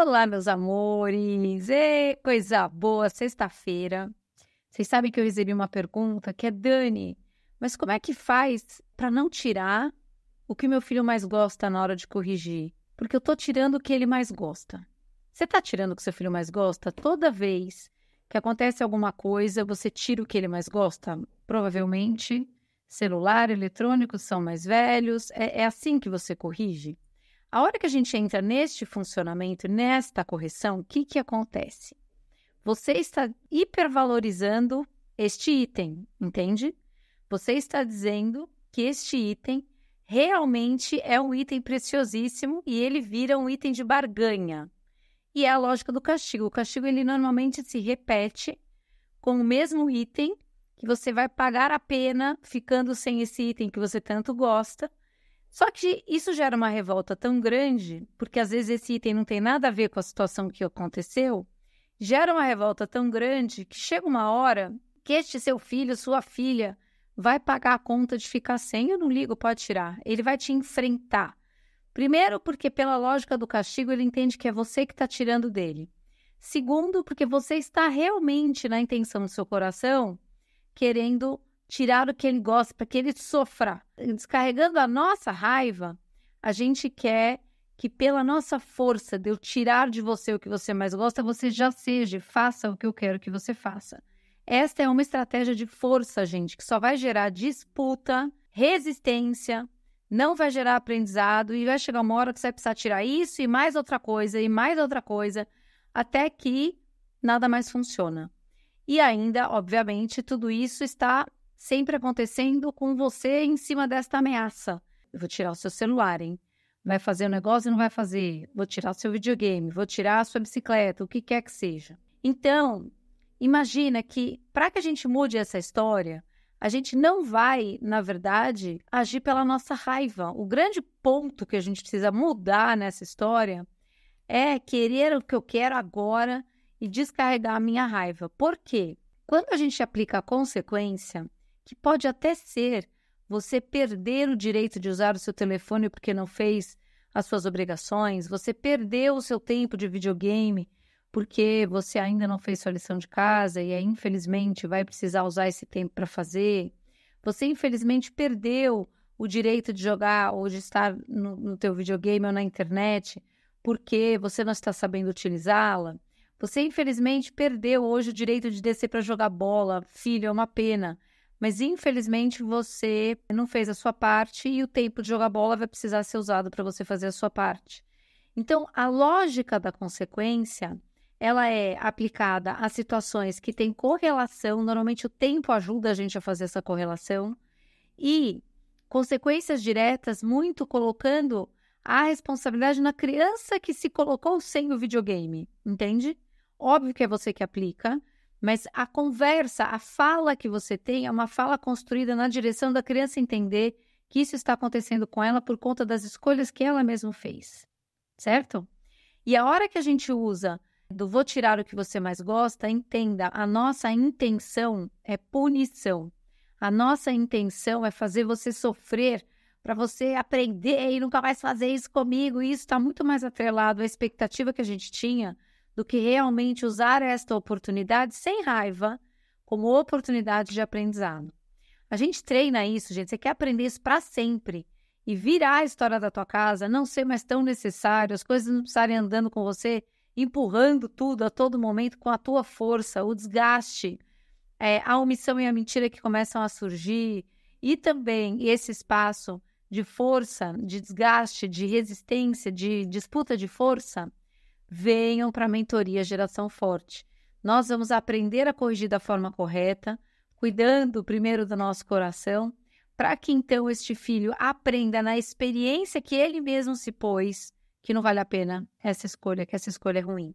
Olá, meus amores! Ê, coisa boa, sexta-feira. Vocês sabem que eu recebi uma pergunta que é: Dani, mas como é que faz para não tirar o que meu filho mais gosta na hora de corrigir? Porque eu tô tirando o que ele mais gosta. Você tá tirando o que seu filho mais gosta? Toda vez que acontece alguma coisa, você tira o que ele mais gosta? Provavelmente celular, eletrônicos são mais velhos. É assim que você corrige? A hora que a gente entra neste funcionamento, nesta correção, o que acontece? Você está hipervalorizando este item, entende? Você está dizendo que este item realmente é um item preciosíssimo e ele vira um item de barganha. E é a lógica do castigo. O castigo, ele normalmente se repete com o mesmo item, que você vai pagar a pena ficando sem esse item que você tanto gosta. Só que isso gera uma revolta tão grande, porque às vezes esse item não tem nada a ver com a situação que aconteceu, gera uma revolta tão grande que chega uma hora que este seu filho, sua filha, vai pagar a conta de ficar sem. Eu não ligo, pode tirar. Ele vai te enfrentar. Primeiro, porque pela lógica do castigo, ele entende que é você que está tirando dele. Segundo, porque você está realmente, na intenção do seu coração, querendo tirar o que ele gosta, para que ele sofra. Descarregando a nossa raiva, a gente quer que, pela nossa força de eu tirar de você o que você mais gosta, você já seja, faça o que eu quero que você faça. Esta é uma estratégia de força, gente, que só vai gerar disputa, resistência, não vai gerar aprendizado, e vai chegar uma hora que você vai precisar tirar isso e mais outra coisa, até que nada mais funciona. E ainda, obviamente, tudo isso está sempre acontecendo com você em cima desta ameaça. Eu vou tirar o seu celular, hein? Vai fazer um negócio e não vai fazer. Vou tirar o seu videogame, vou tirar a sua bicicleta, o que quer que seja. Então, imagina que, para que a gente mude essa história, a gente não vai, na verdade, agir pela nossa raiva. O grande ponto que a gente precisa mudar nessa história é querer o que eu quero agora e descarregar a minha raiva. Por quê? Quando a gente aplica a consequência, que pode até ser você perder o direito de usar o seu telefone porque não fez as suas obrigações, você perdeu o seu tempo de videogame porque você ainda não fez sua lição de casa e aí, infelizmente, vai precisar usar esse tempo para fazer. Você, infelizmente, perdeu o direito de jogar ou de estar no teu videogame ou na internet porque você não está sabendo utilizá-la. Você, infelizmente, perdeu hoje o direito de descer para jogar bola. Filho, é uma pena. Mas, infelizmente, você não fez a sua parte e o tempo de jogar bola vai precisar ser usado para você fazer a sua parte. Então, a lógica da consequência, ela é aplicada a situações que têm correlação. Normalmente, o tempo ajuda a gente a fazer essa correlação. E consequências diretas, muito colocando a responsabilidade na criança que se colocou sem o videogame, entende? Óbvio que é você que aplica. Mas a conversa, a fala que você tem é uma fala construída na direção da criança entender que isso está acontecendo com ela por conta das escolhas que ela mesma fez, certo? E a hora que a gente usa do vou tirar o que você mais gosta, entenda, a nossa intenção é punição. A nossa intenção é fazer você sofrer para você aprender e nunca mais fazer isso comigo. E isso está muito mais atrelado à expectativa que a gente tinha do que realmente usar esta oportunidade sem raiva como oportunidade de aprendizado. A gente treina isso, gente. Você quer aprender isso para sempre e virar a história da tua casa, não ser mais tão necessário, as coisas não precisarem andando com você, empurrando tudo a todo momento com a tua força, o desgaste, a omissão e a mentira que começam a surgir, e também esse espaço de força, de desgaste, de resistência, de disputa de força. Venham para a mentoria Geração Forte. Nós vamos aprender a corrigir da forma correta, cuidando primeiro do nosso coração, para que então este filho aprenda na experiência que ele mesmo se pôs, que não vale a pena essa escolha, que essa escolha é ruim.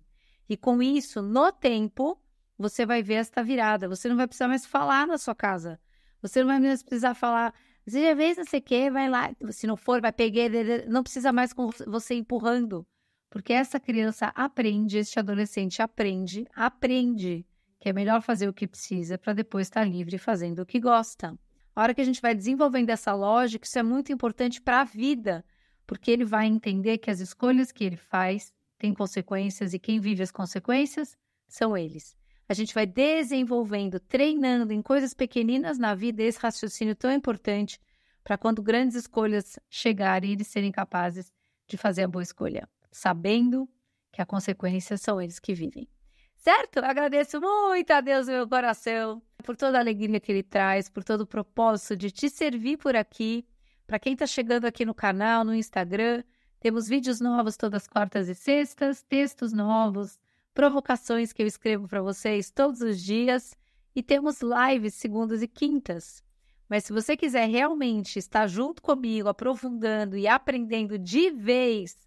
E com isso, no tempo, você vai ver esta virada. Você não vai precisar mais falar na sua casa. Você não vai mais precisar falar, você já fez não sei o que, vai lá, se não for, vai pegar, não precisa mais com você empurrando. Porque essa criança aprende, este adolescente aprende que é melhor fazer o que precisa para depois estar livre fazendo o que gosta. A hora que a gente vai desenvolvendo essa lógica, isso é muito importante para a vida, porque ele vai entender que as escolhas que ele faz tem consequências e quem vive as consequências são eles. A gente vai desenvolvendo, treinando em coisas pequeninas na vida esse raciocínio tão importante para quando grandes escolhas chegarem, eles serem capazes de fazer a boa escolha, sabendo que a consequência são eles que vivem. Certo? Eu agradeço muito a Deus no meu coração por toda a alegria que Ele traz, por todo o propósito de te servir por aqui. Para quem está chegando aqui no canal, no Instagram, temos vídeos novos todas quartas e sextas, textos novos, provocações que eu escrevo para vocês todos os dias e temos lives segundas e quintas. Mas se você quiser realmente estar junto comigo, aprofundando e aprendendo de vez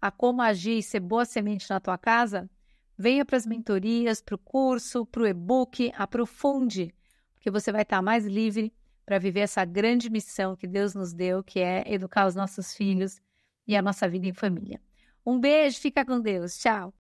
a como agir e ser boa semente na tua casa, venha para as mentorias, para o curso, para o e-book, aprofunde, porque você vai estar mais livre para viver essa grande missão que Deus nos deu, que é educar os nossos filhos e a nossa vida em família. Um beijo, fica com Deus, tchau!